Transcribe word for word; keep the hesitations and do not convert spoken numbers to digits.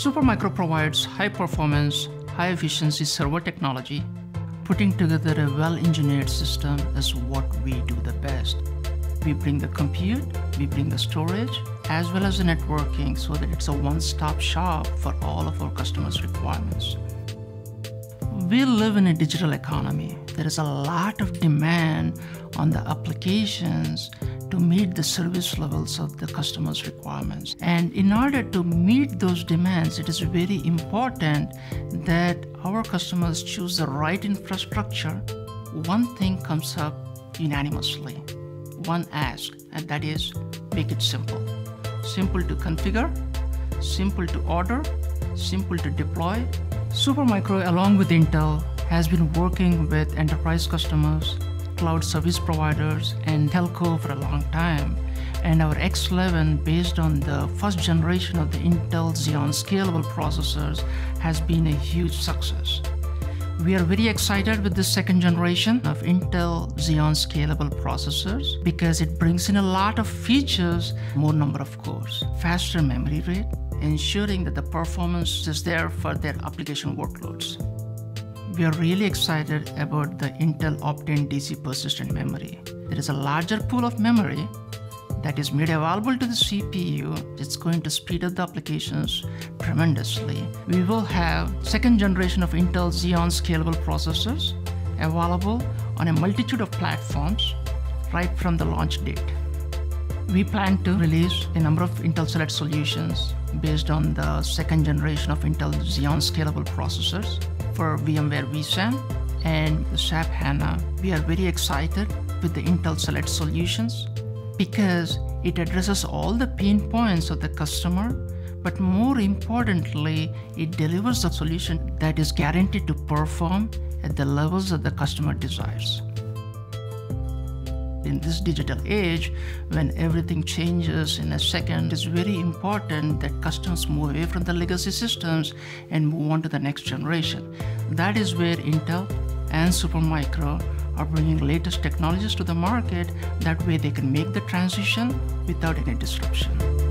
Supermicro provides high-performance, high-efficiency server technology. Putting together a well-engineered system is what we do the best. We bring the compute, we bring the storage, as well as the networking, so that it's a one-stop shop for all of our customers' requirements. We live in a digital economy. There is a lot of demand on the applications to meet the service levels of the customer's requirements. And in order to meet those demands, it is very important that our customers choose the right infrastructure. One thing comes up unanimously, one ask, and that is make it simple. Simple to configure, simple to order, simple to deploy. Supermicro, along with Intel, has been working with enterprise customers, cloud service providers, and telco for a long time. And our X eleven, based on the first generation of the Intel Xeon scalable processors, has been a huge success. We are very excited with the second generation of Intel Xeon scalable processors because it brings in a lot of features, more number of cores, faster memory rate, ensuring that the performance is there for their application workloads. We are really excited about the Intel Optane D C persistent memory. There is a larger pool of memory that is made available to the C P U. It's going to speed up the applications tremendously. We will have second generation of Intel Xeon scalable processors available on a multitude of platforms right from the launch date. We plan to release a number of Intel Select Solutions based on the second generation of Intel Xeon scalable processors for VMware vSAN and the S A P HANA. We are very excited with the Intel Select Solutions because it addresses all the pain points of the customer, but more importantly, it delivers a solution that is guaranteed to perform at the levels that the customer desires. In this digital age, when everything changes in a second, it's very important that customers move away from the legacy systems and move on to the next generation. That is where Intel and Supermicro are bringing latest technologies to the market. That way they can make the transition without any disruption.